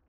No.